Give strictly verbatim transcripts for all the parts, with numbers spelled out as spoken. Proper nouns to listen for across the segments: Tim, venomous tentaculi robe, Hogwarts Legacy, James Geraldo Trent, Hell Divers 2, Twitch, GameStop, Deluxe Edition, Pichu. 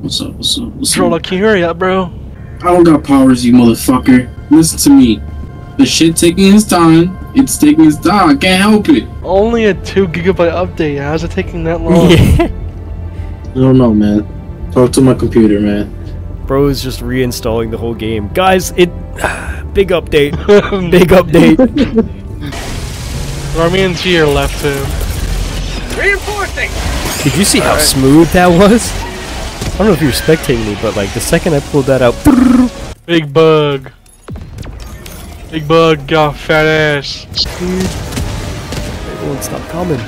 What's up, what's up, what's up? Bro, like, hurry up, bro. I don't got powers, you motherfucker. Listen to me. The shit taking its time. It's taking its time. I can't help it. Only a two gigabyte update. How's it taking that long? I don't know, man. Talk to my computer, man. Bro is just reinstalling the whole game. Guys, it... Big update. Big update. Rami and G are left, too. Reinforcing! Did you see All how right. smooth that was? I don't know if you were spectating me, but like the second I pulled that out... Big bug. Big bug, got fat ass. Dude. Everyone stop coming.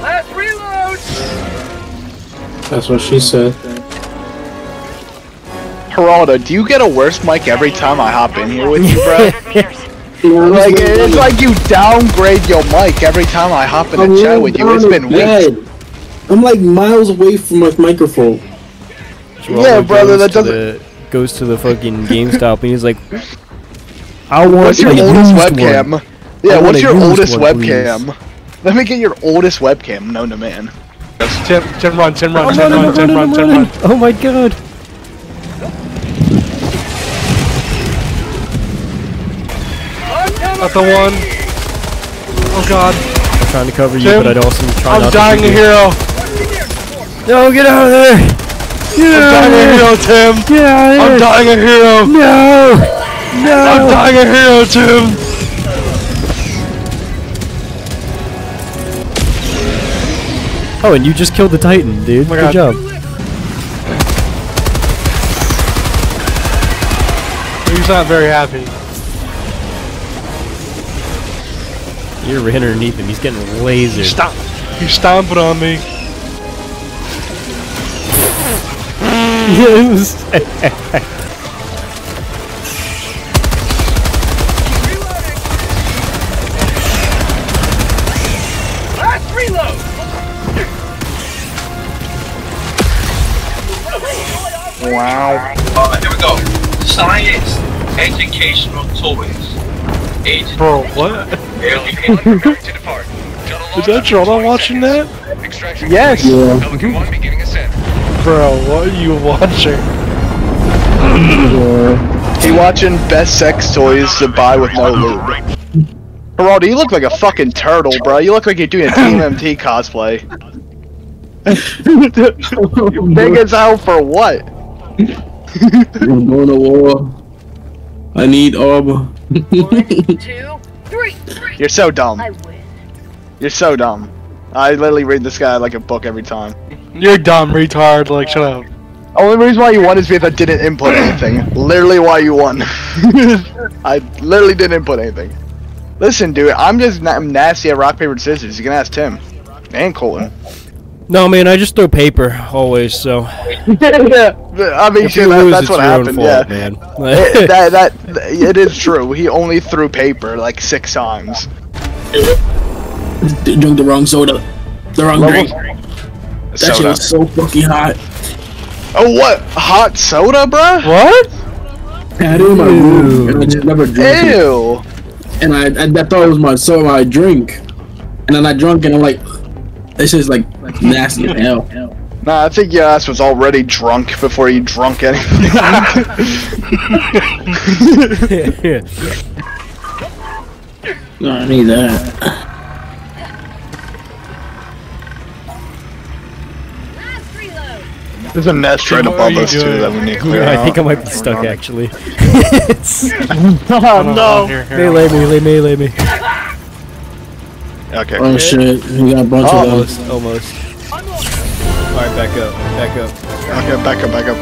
Last reload! That's what she said. Geraldo, do you get a worse mic every time I hop in here with you, bro? Like, it's like you downgrade your mic every time I hop in a chat really with you. It's been dead. weeks. I'm like miles away from my microphone. Geraldo yeah, brother, that doesn't... The, goes to the fucking GameStop and he's like... I want what's your oldest webcam? One. Yeah, what's your oldest one, webcam? Please. Let me get your oldest webcam known to man. Tim, Tim, run, Tim, run, Tim, run, Tim, run, Tim, run. Oh my god. Not the one. Oh god. I'm trying to cover you, Tim, but I'd also try I'm not to. I'm dying a hero. No, get out of there. Get I'm out dying there. a hero, Tim. Get out of there. I'm dying a hero. No. No! I'm dying a hero, Tim! Oh, and you just killed the Titan, dude. Oh my Good God. job. He's not very happy. You're right underneath him. He's getting lasered. Stop! He's stomping on me. Yes! Wow. Uh, here we go. Science, educational toys. Agent Bro, what? Is that Geraldo watching that? Yes. Yeah. Bro, what are you watching? He watching best sex toys to buy with no lube. Geraldo, you look like a fucking turtle, bro. You look like you're doing a Team M T cosplay. You big as hell for what? I'm going to war. I need armor. One, two, three, three. You're so dumb. I win. You're so dumb. I literally read this guy like a book every time. You're dumb, retard. Like, shut up. Only reason why you won is because I didn't input anything. Literally why you won. I literally didn't input anything. Listen, dude, I'm just na I'm nasty at rock, paper, scissors. You can ask Tim. And Colton. No, man, I just throw paper, always, so... Yeah, I mean, shit, that, lose, that's what happened, fault, yeah. Man. it, that, that, it is true, he only threw paper, like, six times. They drink the wrong soda. The wrong Level drink. That soda. shit was so fucking hot. Oh, what? Hot soda, bruh? What? I had it in my room, and I just never drank Ew. it. And I, I, I thought it was my soda I drink. And then I drunk, and I'm like... This is like, like nasty as hell. Nah, I think your ass was already drunk before you drunk anything. No, I need that. There's a nest right above us too that we need to clear out. I think I might be stuck actually. Oh no! Melee me, melee me, melee me. Okay. Oh shit, we got a bunch oh, of those. Almost, almost. Alright, back up, back up. Okay, back up, back up.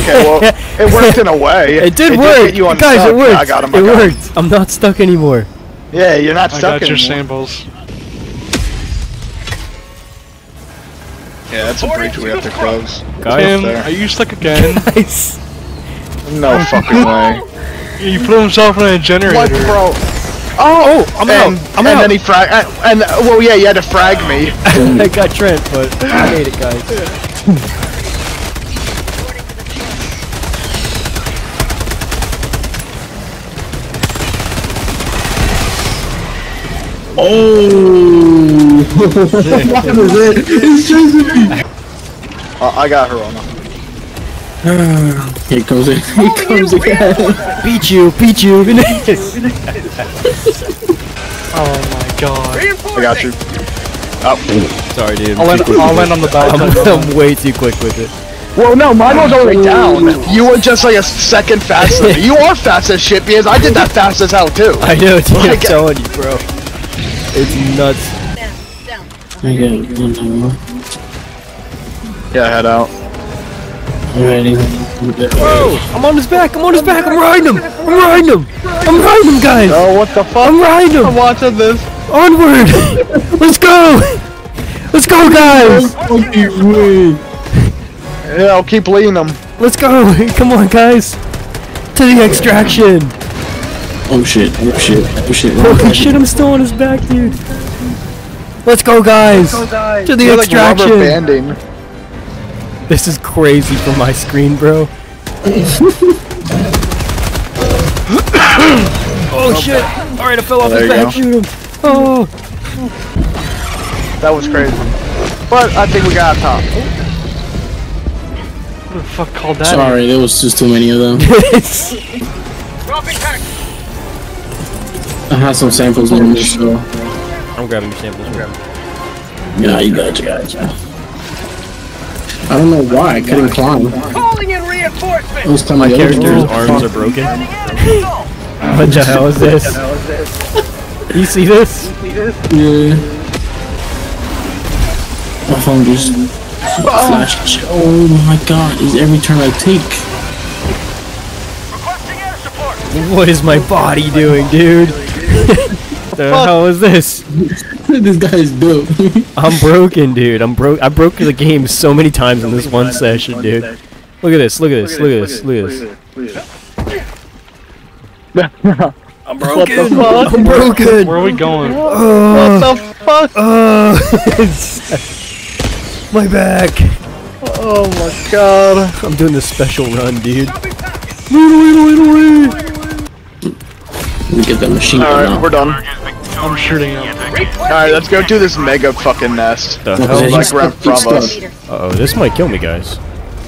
Okay, well, it worked in a way. It did it work! Did get you on Guys, stuck. it worked! I got him, I it got worked! Him. I'm not stuck anymore. Yeah, you're not I stuck anymore. I got your samples. Yeah, that's a breach we have to close. Tim, are you stuck again? Guys. No fucking way. He put himself in a generator. What, bro? Oh, oh I'm and, out. I'm and out. then he frag. Uh, and uh, well, yeah, you had to frag me. I got Trent, but I made it, guys. Oh. Shit. He's chasing me! Uh, I got her on her. Here he comes in. Here oh, comes again. Pichu, Pichu, Vinicius! Oh my god. I got you. Oh, sorry dude. I'll, land, I'll land on the back. I'm, I'm way too quick with it. Well, no, mine was already down. You were just like a second faster. You are fast as shit because I did that fast as hell too. I know, it's like, I'm telling you, bro. It's nuts. Down, down. I got one time more. Yeah, head out. Alrighty. Whoa! I'm on his back. I'm on his back. I'm riding him. I'm riding him. I'm riding him, guys. Oh, what the fuck? I'm riding him. I'm watching this. Onward. Let's go. Let's go, guys. Fucking way. Yeah, I'll keep leading them. Let's go! Come on, guys! To the extraction! Oh shit! Oh shit! Oh shit! Holy shit! I'm still on his back, dude. Let's go, guys! Let's go, guys. To the You're extraction! Like rubber banding. This is crazy for my screen, bro. Oh shit! All right, I fell off there his back. Shoot him! Oh! That was crazy, but I think we got top. What the fuck called that? Sorry, there was just too many of them. I have some samples on this show. I'm grabbing your samples, I'm grabbing. Yeah, you got you, guys. I don't know why, I couldn't climb. Calling in reinforcements! My character's arms are broken. What the hell is this? You see this? Yeah. My phone just... Flash. Oh my god, is every turn I take. Air support. What is my body doing, dude? What the hell is this? This guy is dope. I'm broken, dude. I'm broke. I broke the game so many times in this one session, dude. Look at this, look at this, look at this, look at this. I'm broken. I'm broken. Where are we going? Uh, what the fuck? Uh, My back! Oh my god! I'm doing this special run, dude. We get that machine. Alright, right, we're done. I'm shooting up. Alright, let's go to this mega fucking nest. The hell is like right from us. Uh oh, this might kill me, guys.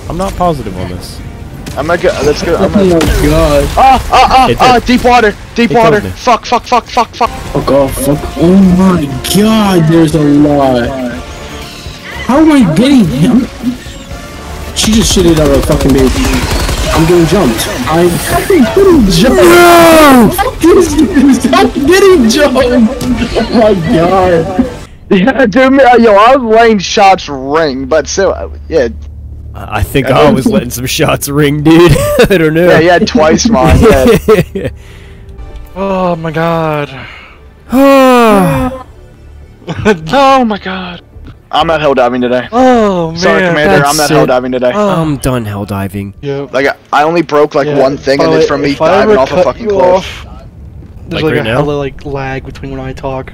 I'm not positive on this. I'm not good. Let's go. I'm oh my god. Ah, ah, ah, ah, deep water. Deep it water. Fuck, fuck, fuck, fuck, fuck. Oh god, fuck. Oh my god, there's a lot. How am I getting him? She just shitted out of a fucking baby. I'm getting jumped. I'm fucking getting jumped. No! I'm getting jumped. Oh my god. Yeah, dude, yo, I was letting shots ring, but so, yeah. I think I, I was letting some shots ring, dude. I don't know. Yeah, yeah, twice mine. Yeah. Oh my god. Oh my god. I'm not hell diving today. Oh man, sorry, Commander. I'm not hell diving today. Oh, I'm done hell diving. Yep. Like I, I only broke like yeah, one thing, and it's from me diving off a fucking cliff. There's like, like right a hella like lag between when I talk.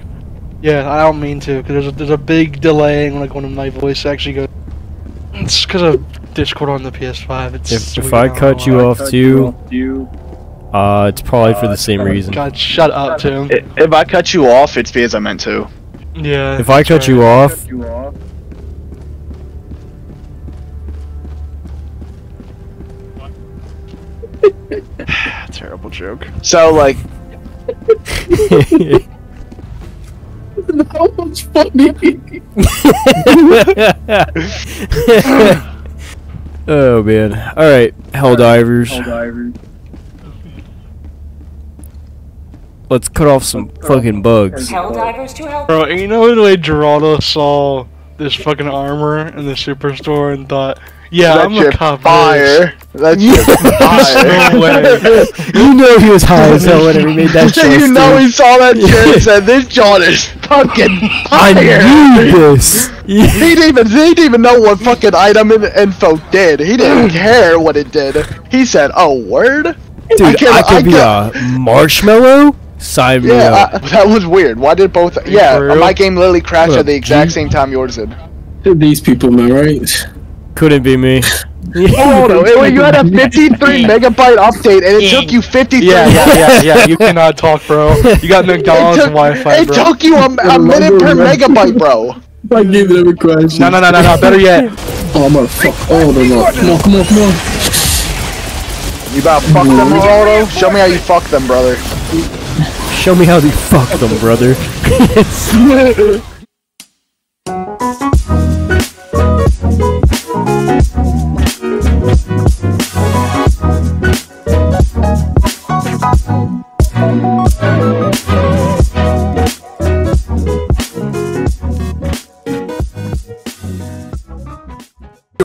Yeah, I don't mean to, because there's a, there's a big delay when like when my voice actually goes. It's because of Discord on the P S five. It's if, if I cut you off too, you. uh, it's probably uh, for the same reason. God, shut up, Tim. If, if I cut you off, it's because I meant to. Yeah. If I cut, right. you off, cut you off. Terrible joke. So like. How much funny? Oh man! All right, hell divers. Hell divers. Let's cut off some fucking bugs. Hell divers to hell. Bro, you know the way Geraldo saw this fucking armor in the superstore and thought, yeah, that's I'm a cop. Fire. That's your fire. No way. You know he was high as hell when he made that shit. You know he saw that shit and said, this John is fucking fire. I knew this. He didn't even, he didn't even know what fucking item info did. He didn't care what it did. He said, oh, word? Dude, I, can, I could I be can... a marshmallow? Sign me yeah, up. I, that was weird. Why did both? Yeah, my game literally crashed what at the exact same time yours did. These people, man, right? Couldn't be me. Oh no! It, wait, you had a fifty-three megabyte update, and it took you fifty-three. Yeah, yeah, yeah, yeah. You cannot talk, bro. You got McDonald's took, Wi-Fi. It bro. took you a, a minute per megabyte, bro. I gave it a crash. No, no, no, no, no. Better yet. Oh, I'm gonna fuck all of them up. Come on, come on, come on. You about to fuck them, Geraldo? Show me how you fuck them, brother. Show me how you fuck them, brother.